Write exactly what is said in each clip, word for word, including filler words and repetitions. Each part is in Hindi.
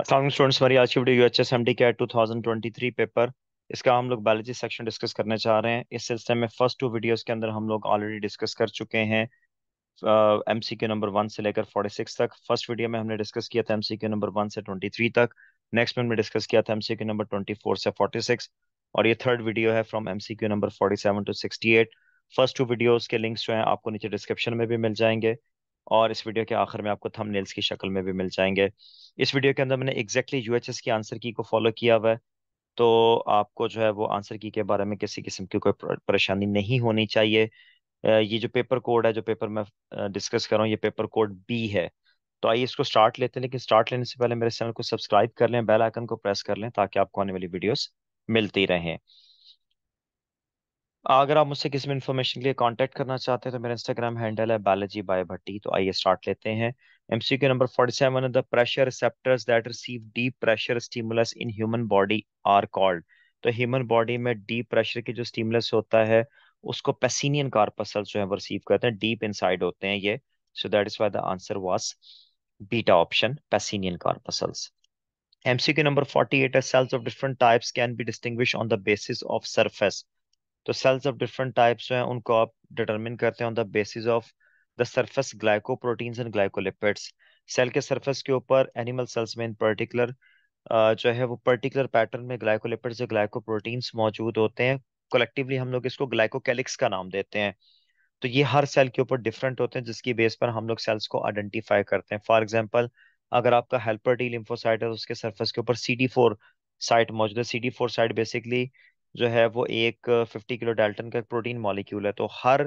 अस्सलाम स्टूडेंट्स, हमारी आज की video UHS MD CAT two thousand twenty three paper, इसका हम लोग बायोलॉजी सेक्शन डिस्कस करने चाह रहे हैं। इस सिलसिले में फर्स्ट टू वीडियोस के अंदर हम लोग ऑलरेडी डिस्कस कर चुके हैं एमसीक्यू नंबर वन से लेकर छियालीस तक। फर्स्ट वीडियो में हमने डिस्कस किया था एमसीक्यू नंबर वन से तेईस तक। नेक्स्ट में हमने डिस्कस किया था एमसीक्यू नंबर चौबीस से छियालीस, और ये थर्ड वीडियो है फ्रॉम एमसीक्यू नंबर सैंतालीस टू अड़सठ। फर्स्ट टू वीडियोस के लिंक्स जो हैं आपको नीचे डिस्क्रिप्शन में भी मिल जाएंगे, और इस वीडियो के आखिर में आपको थंबनेल्स की शक्ल में भी मिल जाएंगे। इस वीडियो के अंदर मैंने एग्जैक्टली यूएचएस की आंसर की को फॉलो किया हुआ है, तो आपको जो है वो आंसर की के बारे में किसी किस्म की कोई परेशानी नहीं होनी चाहिए। ये जो पेपर कोड है, जो पेपर मैं डिस्कस कर रहा हूँ, ये पेपर कोड बी है। तो आइए इसको स्टार्ट लेते हैं, लेकिन स्टार्ट लेने से पहले मेरे चैनल को सब्सक्राइब कर लें, बेल आइकन को प्रेस कर लें, ताकि आपको आने वाली वीडियोस मिलती रहें। अगर आप मुझसे किसी भी इन्फॉर्मेशन के लिए कांटेक्ट करना चाहते हैं तो मेरा इंस्टाग्राम हैंडल है बायोलॉजी बाय भट्टी। तो आइए स्टार्ट लेते हैं। एमसीक्यू नंबर सैंतालीस, the pressure receptors that receive deep pressure stimulus in human body are called. तो ह्यूमन बॉडी में डीप प्रेशर के जो स्टिमुलस होता है उसको पैसिनियन कॉर्पसल्स जो है रिसीव करते हैं, डीप इनसाइड होते हैं ये। So that is why the answer was beta option, Pacinian corpuscles. MCQ number अड़तालीस, cells of different types can be distinguished on the basis of surface. तो सेल्स ऑफ डिफरेंट टाइप्स जो हैं उनको आप डिटरमिन करते हैं on the basis of the surface glycoproteins and glycolipids. Cell के सरफेस के ऊपर, एनिमल सेल्स में इन पर्टिकुलर जो है वो पर्टिकुलर पैटर्न में ग्लाइकोलिपिड्स और ग्लाइकोप्रोटीन्स मौजूद होते हैं। कलेक्टिवली हम लोग इसको ग्लाइकोकैलिक्स का नाम देते हैं। तो ये हर सेल के ऊपर डिफरेंट होते हैं, जिसकी बेस पर हम लोग सेल्स को आइडेंटिफाई करते हैं। फॉर एग्जाम्पल, अगर आपका हेल्पर टी लिम्फोसाइट है, उसके सरफेस के ऊपर सी डी फोर साइट मौजूद है। C D four site basically जो है वो एक पचास किलो डाल्टन का एक प्रोटीन मॉलिक्यूल है। तो हर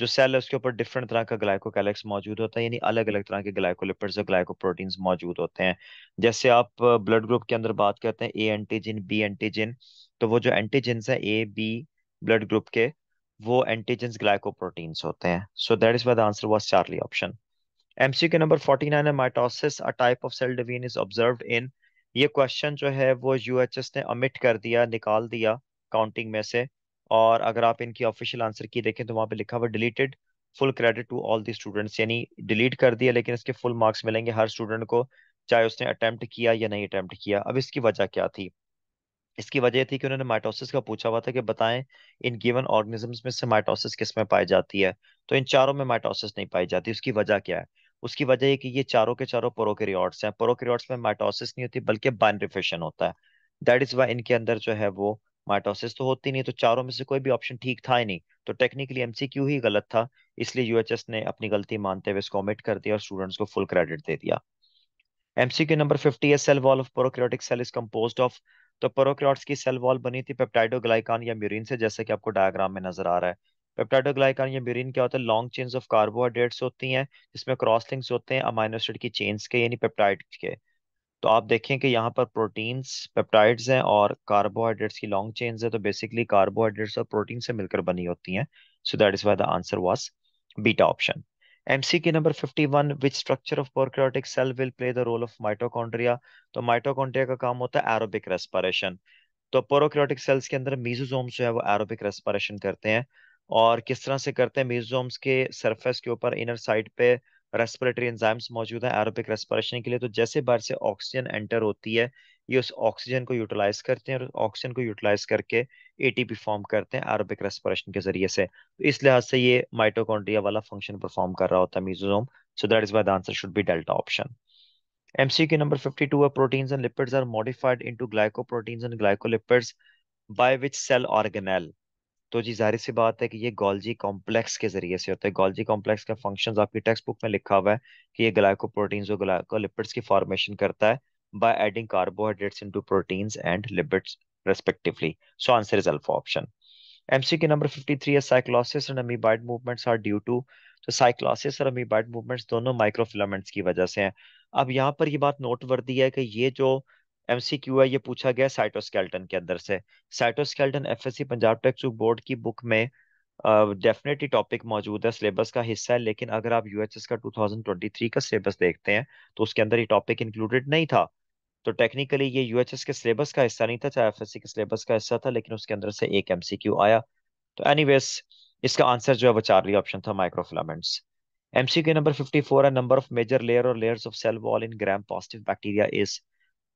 जो सेल है उसके ऊपर डिफरेंट तरह का ग्लाइकोकैलेक्स मौजूद होता है, यानी अलग अलग तरह के ग्लाइकोलिपिड्स और ग्लाइकोप्रोटीन्स मौजूद होते हैं। जैसे आप ब्लड ग्रुप के अंदर बात करते हैं ए एंटीजन, बी एंटीजन, तो वो जो एंटीजेंस है ए बी ब्लड ग्रुप के, वो एंटीजेंस ग्लाइकोप्रोटीन्स होते हैं। So that is why the answer was Charlie option. MCQ number उनचास है mitosis, a type of cell division is observed in. ये क्वेश्चन जो है वो यूएचएस ने ओमिट कर दिया, निकाल दिया काउंटिंग में से, और अगर आप इनकी ऑफिशियल आंसर की देखें तो वहां पे लिखा हुआ deleted, full credit to all the students, यानी डिलीट कर दिया लेकिन इसके फुल मार्क्स मिलेंगे हर स्टूडेंट को, चाहे उसने अटेम्प्ट किया या नहीं अटेम्प्ट किया। अब इसकी वजह क्या थी? इसकी वजह थी कि उन्होंने माइटोसिस का पूछा हुआ था कि बताएं इन गिवन ऑर्गेनिजम्स में से माइटोसिस किस में पाई जाती है, तो इन चारों में माइटोसिस नहीं पाई जाती। उसकी वजह क्या है? उसकी वजह ये कि ये चारों के चारों प्रोकैरियोट्स हैं। प्रोकैरियोट्स में माइटोसिस नहीं होती, बल्कि बाइनरी फिशन होता है। दैट इज व्हाई इनके अंदर जो है वो माइटोसिस तो होती नहीं। तो चारों में से कोई भी ऑप्शन ठीक था ही नहीं, तो टेक्निकली एमसीक्यू ही गलत था, इसलिए यूएचएस ने अपनी गलती मानते हुए इसको ओमिट कर दिया और स्टूडेंट्स को फुल क्रेडिट दे दिया। एमसीक्यू नंबर पचास है cell wall of prokaryotic cell is composed of. तो प्रोकैरियोट्स की सेल वॉल बनी थी पेप्टाइडोग्लाइकान या म्यूरेन से, जैसे कि आपको डायग्राम में नजर आ रहा है। पेप्टाइडोग्लाइकान या म्यूरेन क्या होता है? लॉन्ग चेन्स ऑफ कार्बोहाइड्रेट्स होती हैं, जिसमें क्रॉस लिंक्स होते हैं अमाइनो एसिड की चेन्स के, यानी पेप्टाइड के। तो आप देखें कि यहाँ पर प्रोटीन्स पेप्टाइड्स हैं और कार्बोहाइड्रेट्स की लॉन्ग चेन्स है, तो बेसिकली कार्बोहाइड्रेट्स और प्रोटीन से मिलकर बनी होती हैं। So that is why the answer was beta option. MCQ number इक्यावन, which structure of prokaryotic cell will play the role of mitochondria. तो माइटोकॉन्ड्रिया का काम होता है एरोबिक रेस्पिरेशन। तो प्रोकैरियोटिक सेल्स के अंदर मेसोसोम्स जो है वो एरोबिक रेस्पिरेशन करते हैं, और किस तरह से करते हैं? मेसोसोम्स के सरफेस के ऊपर इनर साइड पे रेस्पिरेटरी एंजाइम्स मौजूद हैं एरोबिक रेस्पिरेशन के लिए। तो जैसे बाहर से ऑक्सीजन एंटर होती है, ये उस ऑक्सीजन को यूटिलाइज करते हैं, और ऑक्सीजन को यूटिलाइज करके एटीपी फॉर्म करते हैं एरोबिक रेस्पिरेशन के जरिए से। तो इस लिहाज से ये माइटोकॉन्ड्रिया वाला फंक्शन परफॉर्म कर रहा होता है mesosome. So that is why the answer should be delta option. MCQ number बावन है proteins and lipids are modified into glycoproteins and glycolipids by which cell organelle. तो जी जाहिर सी बात है कि ये गोल्जी कॉम्प्लेक्स के जरिए से होता है। गोल्जी कॉम्प्लेक्स का फंक्शंस आपकी टेक्स्ट बुक में लिखा हुआ है कि ये ग्लाइकोप्रोटीन्स और ग्लाइकोलिपिड्स की फॉर्मेशन करता है by adding carbohydrates into proteins and lipids respectively. So answer is alpha option. MCQ number तिरेपन है cyclosis and amoeboid movements are due to. तो साइक्लोसिस और अमीबाइड मूवमेंट्स दोनों माइक्रोफिलामेंट्स की वजह से हैं। अब यहाँ पर ये बात नोटवर्दी है कि ये जो एमसीक्यू है ये पूछा गया साइटोस्केल्टन के अंदर से। Cytoskeleton FSc Punjab text board की बुक में डेफिनेटली टॉपिक मौजूद है, सिलेबस का हिस्सा है, लेकिन अगर आप यूएचएस का टू थाउजेंड ट्वेंटी थ्री का सिलेबस देखते हैं तो उसके अंदर ये टॉपिक इंक्लूडेड नहीं था। तो टेक्निकली ये यूएचएस के सिलेबस का हिस्सा नहीं था, चाहे एफएससी के सिलेबस का हिस्सा था, लेकिन उसके अंदर से एक एमसीक्यू आया। तो एनीवेज इसका आंसर जो है वो चार्ली ऑप्शन था, माइक्रोफिलामेंट्स। एमसीक्यू नंबर चौवन है नंबर ऑफ मेजर लेयर और layers of cell wall in gram positive bacteria is.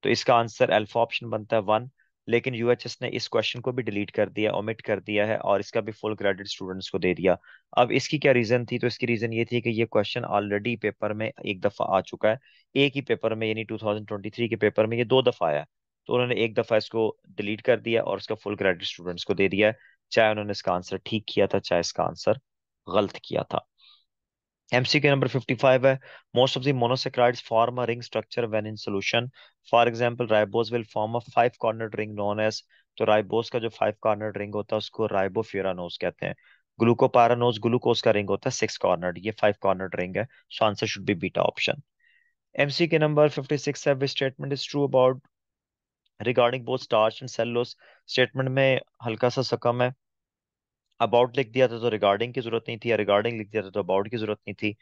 तो इसका आंसर अल्फा ऑप्शन बनता है वन। लेकिन यूएचएस ने इस क्वेश्चन को भी डिलीट कर दिया, ओमिट कर दिया है और इसका भी फुल क्रेडिट स्टूडेंट्स को दे दिया। अब इसकी क्या रीजन थी, तो इसकी रीजन ये थी कि ये क्वेश्चन ऑलरेडी पेपर में एक दफा आ चुका है, एक ही पेपर में यानी टू थाउजेंड ट्वेंटी थ्री के पेपर में ये दो दफा आया, तो उन्होंने एक दफा इसको डिलीट कर दिया और उसका फुल क्रेडिट स्टूडेंट्स को दे दिया है, चाहे उन्होंने इसका आंसर ठीक किया था चाहे इसका आंसर गलत किया था। एमसीक्यू नंबर फिफ्टी फाइव है, most of the monosaccharides form a ring structure when in solution, for example ribose will form a five cornered ring known as, तो राइबोस का जो फाइव कॉर्नर्ड रिंग होता है उसको राइबोफ्यूरानोज कहते हैं। ग्लूकोपारानोज ग्लूकोज का रिंग होता है सिक्स कॉर्नर्ड, ये फाइव कॉर्नर्ड रिंग है, so answer should be beta option. MCQ number fifty six है, which statement is true about regarding both starch and cellulose, statement में हल्का सा सकम है, अबाउट लिख दिया था तो रिगार्डिंग की जरूरत नहीं थी, या रिगार्डिंग लिख दिया था तो अबाउट की जरूरत नहीं थी।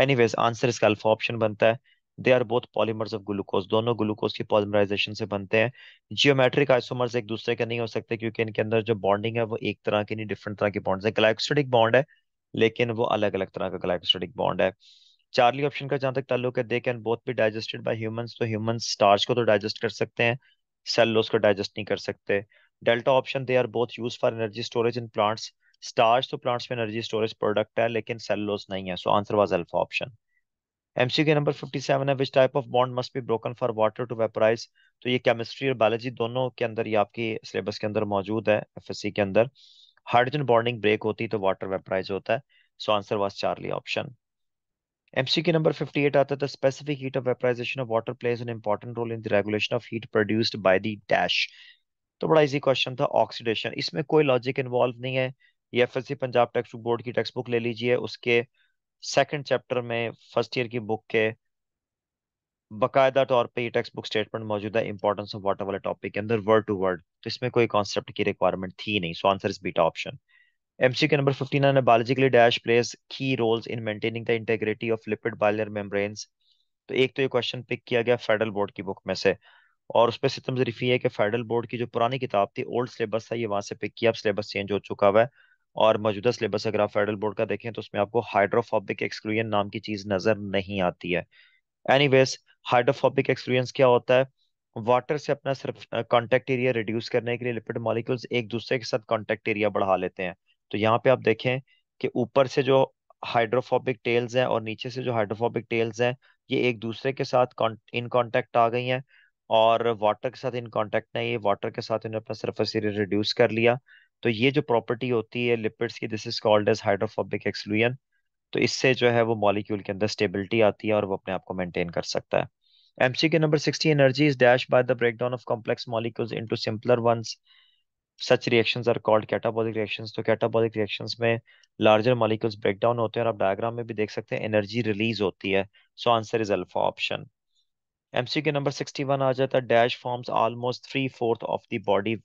एनीवेज आंसर इसका अल्फा ऑप्शन बनता है, they are both polymers of glucose, दोनों ग्लूकोज की पॉलीमराइजेशन से बनते हैं। जियोमेट्रिक आइसोमर्स एक दूसरे के नहीं हो सकते क्योंकि इनके अंदर जो बॉन्डिंग है वो एक तरह की नहीं, डिफरेंट तरह की बॉन्ड है। ग्लाइकोस्टेटिक बॉन्ड है लेकिन वो अलग अलग तरह का ग्लाइकोस्टेटिक बॉन्ड है। चार्ली ऑप्शन का जहां तक ताल्लुक है, they can both be digested by humans, तो ह्यूमन स्टार्च को तो डाइजेस्ट कर सकते हैं, सेलुलोज को डाइजेस्ट नहीं कर सकते। Delta option, they are both use for energy storage in plants, starch तो प्लांट्स में एनर्जी स्टोरेज प्रोडक्ट है लेकिन सेलुलोज नहीं है, so answer was alpha option. MCQ number fifty seven है, which type of bond must be broken for water to vaporise, तो ये केमिस्ट्री और बायोलॉजी दोनों के अंदर ये आपकी सिलेबस के अंदर मौजूद है, एफएससी के अंदर। हाइड्रोजन बॉन्डिंग ब्रेक होती है तो वाटर वेपराइज होता है, so answer was Charlie option. MCQ number fifty eight आता है, the specific heat of vaporization of water plays an important role in the regulation of heat produced by the dash, तो बड़ा इजी क्वेश्चन था, ऑक्सीडेशन। इसमें कोई लॉजिक इन्वॉल्व नहीं है, ये एफएससी पंजाब टेक्स्ट बोर्ड की टेक्स्ट बुक ले लीजिए, उसके सेकंड चैप्टर में फर्स्ट ईयर की बुक के बकायदा तौर पे ये टेक्स्ट बुक स्टेटमेंट मौजूद है, इंपॉर्टेंस ऑफ वाटर वाले टॉपिक के अंदर वर्ड टू वर्ड, तो इसमें कोई कॉन्सेप्ट की रिक्वायरमेंट थी नहीं, so answer is beta option. MCQ number fifty nine है, biologically dash plays key roles in maintaining the integrity of lipid bilayer membranes, तो एक तो ये क्वेश्चन पिक किया गया फेडरल बोर्ड की बुक में से, और उस पर सितम ज़रीफ़ी है कि फेडरल बोर्ड की जो पुरानी किताब थी, ओल्ड सिलेबस था, ये वहाँ से पिक किया, अब सिलेबस चेंज हो चुका हुआ है और मौजूदा सिलेबस अगर आप फेडरल बोर्ड का देखें तो उसमें आपको हाइड्रोफोबिक एक्सक्लूजन नाम की चीज़ नज़र नहीं आती है। एनीवेज हाइड्रोफोबिक एक्सक्लूजन क्या होता है, वाटर से अपना सिर्फ कॉन्टैक्ट एरिया रिड्यूस करने के लिए लिपिड मॉलिक्यूल्स एक दूसरे के साथ कॉन्टैक्ट एरिया बढ़ा लेते हैं, तो यहाँ पे आप देखें कि ऊपर से जो हाइड्रोफोबिक टेल्स हैं और नीचे से जो हाइड्रोफोबिक टेल्स हैं ये एक दूसरे के साथ इन कॉन्टैक्ट आ गई हैं और वाटर के साथ इन कांटेक्ट नहीं, ये वाटर के साथ इन्होंने अपना सरफेस एरिया रिड्यूस कर लिया, तो ये जो प्रॉपर्टी होती है लिपिड्स की, this is called as hydrophobic exclusion, तो इससे जो है वो मॉलिक्यूल के अंदर स्टेबिलिटी आती है और वो अपने आप को मेंटेन कर सकता है। MCQ number sixty, energy is dash by the breakdown of complex molecules into simpler ones, such reactions are called catabolic reactions, तो कैटाबॉलिक रिएक्शंस में लार्जर मॉलिक्यूल्स ब्रेकडाउन होते हैं और आप डायग्राम में भी देख सकते हैं एनर्जी रिलीज होती है, so answer is alpha option. MCQ number sixty one आ जाता है, dash forms almost three fourth of the body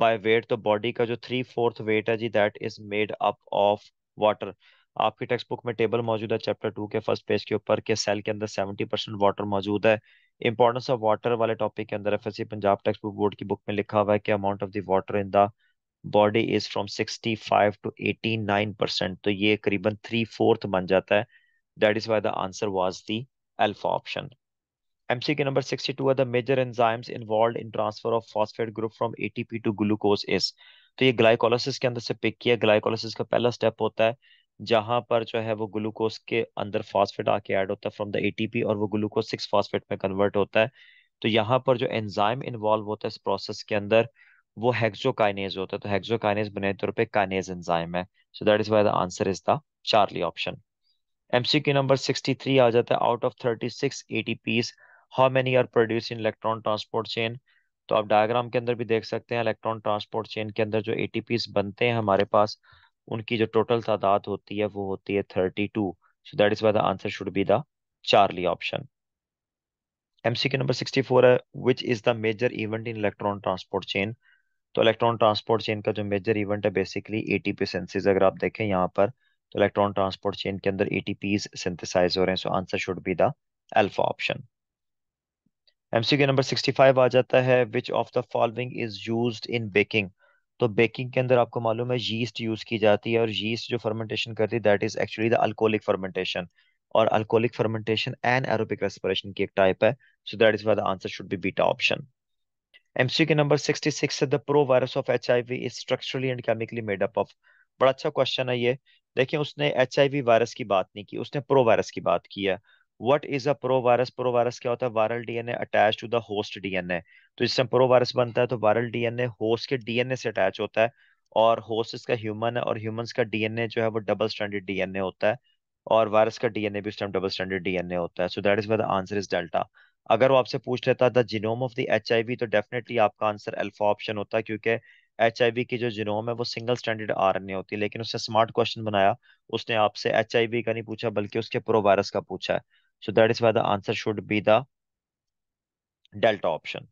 by weight, तो बॉडी का जो थ्री फोर्थ वेट है जी that is made up of water, आपकी टेक्स्ट बुक में टेबल मौजूद है चैप्टर टू के फर्स्ट पेज के ऊपर के सेल के अंदर सेवेंटी परसेंट वाटर मौजूद है। इंपॉर्टेंस ऑफ वाटर वाले टॉपिक के अंदर FSc Punjab text book board की बुक में लिखा हुआ है कि amount of the water in the body is from sixty five to eighty nine percent, तो ये करीबन थ्री फोर्थ बन जाता है, that is why the answer was the alpha option. MCQ number sixty two है, the major enzymes involved in transfer of phosphate group from ATP to glucose is, तो ये ग्लाइकोलाइसिस के अंदर से पिक किया, ग्लाइकोलाइसिस का पहला स्टेप होता है जहां पर जो है वो ग्लूकोज के अंदर फास्फेट आके ऐड होता है फ्रॉम द एटीपी और वो ग्लूकोज सिक्स फास्फेट में कन्वर्ट होता है, तो यहाँ पर जो एंजाइम इन्वॉल्व होता है इस प्रोसेस के अंदर वो हेक्सोकाइनेज होता है, तो हेक्सोकाइनेज बुनियादी तौर पर काइनेज एंजाइम है, so that is why the answer is the Charlie option. MCQ number sixty three आ जाता है, out of thirty six ATPs how many are produce in electron transport chain, तो आप डायग्राम के अंदर भी देख सकते हैं इलेक्ट्रॉन ट्रांसपोर्ट चेन के अंदर जो एटीपीस बनते हैं हमारे पास उनकी जो टोटल तादाद होती है वो होती है thirty two, so that is why the answer should be the Charlie option. MCQ number sixty four है, which is the major event in electron transport chain, तो इलेक्ट्रॉन ट्रांसपोर्ट चेन का जो मेजर इवेंट है बेसिकली एटीपी सिंथेसिस, अगर आप देखें यहाँ पर तो इलेक्ट्रॉन ट्रांसपोर्ट चेन के अंदर एटीपीज सिंथेसाइज हो रहे हैं, so answer should be the alpha option. MCQ number sixty five आ जाता है, which of the following is used in baking, तो बेकिंग के अंदर आपको मालूम है यीस्ट यूज की जाती है और यीस्ट जो फर्मेंटेशन करती है that is actually the alcoholic fermentation, और alcoholic fermentation and aerobic respiration की एक टाइप है, so that is why the answer should be beta option. MCQ number sixty six से the provirus of HIV is structurally and chemically made up of. बड़ा अच्छा क्वेश्चन है ये। देखिए उसने एचआईवी वायरस की बात नहीं की, उसने प्रोवायरस की बात की है। What is a provirus? Provirus क्या होता है? Viral DNA attach to the host DNA. तो जिससे प्रोवायरस बनता है तो वायरल डीएनए होस्ट के डीएनए से अटैच होता है, और होस्ट इसका ह्यूमन है और ह्यूमंस का डीएनए जो है वो डबल स्ट्रैंडेड डीएनए होता है, और वायरस का डीएनए भी उस टाइम डबल स्ट्रैंडेड डीएनए होता है। So that is why the answer is delta. अगर वो आपसे पूछ लेता the genome of the HIV तो डेफिनेटली आपका आंसर अल्फा ऑप्शन होता है, क्योंकि एचआईवी की जो जीनोम है वो सिंगल स्ट्रैंडेड आरएनए होती है। लेकिन उसने स्मार्ट क्वेश्चन बनाया, उसने आपसे एचआईवी का नहीं पूछा बल्कि उसके प्रोवायरस का पूछा है। So that is why the answer should be the delta option.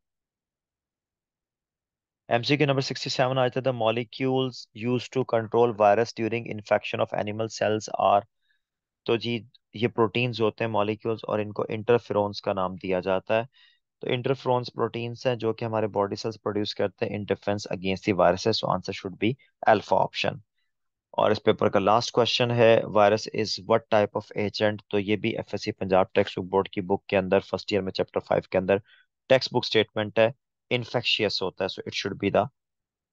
MCQ number sixty seven आता है the molecules used to control virus during infection of animal cells are. तो जी ये प्रोटीन्स होते हैं मॉलिक्यूल्स, और इनको इंटरफेरॉन्स का नाम दिया जाता है। तो इंटरफेरॉन्स प्रोटीन्स हैं जो कि हमारे बॉडी सेल्स प्रोड्यूस करते हैं in defence against the viruses. So answer should be alpha option. और इस पेपर का लास्ट क्वेश्चन है virus is what type of agent. तो ये भी FSc Punjab text book board की बुक के अंदर फर्स्ट ईयर में चैप्टर फाइव के अंदर टेक्स्ट बुक स्टेटमेंट है। इन्फेक्शियस होता है, so it should be the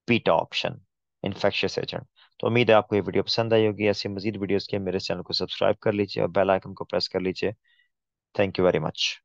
beta option, infectious agent. तो उम्मीद है आपको ये वीडियो पसंद आई होगी। ऐसी मजीद वीडियोस के मेरे चैनल को सब्सक्राइब कर लीजिए और बेल आइकन को प्रेस कर लीजिए। Thank you very much.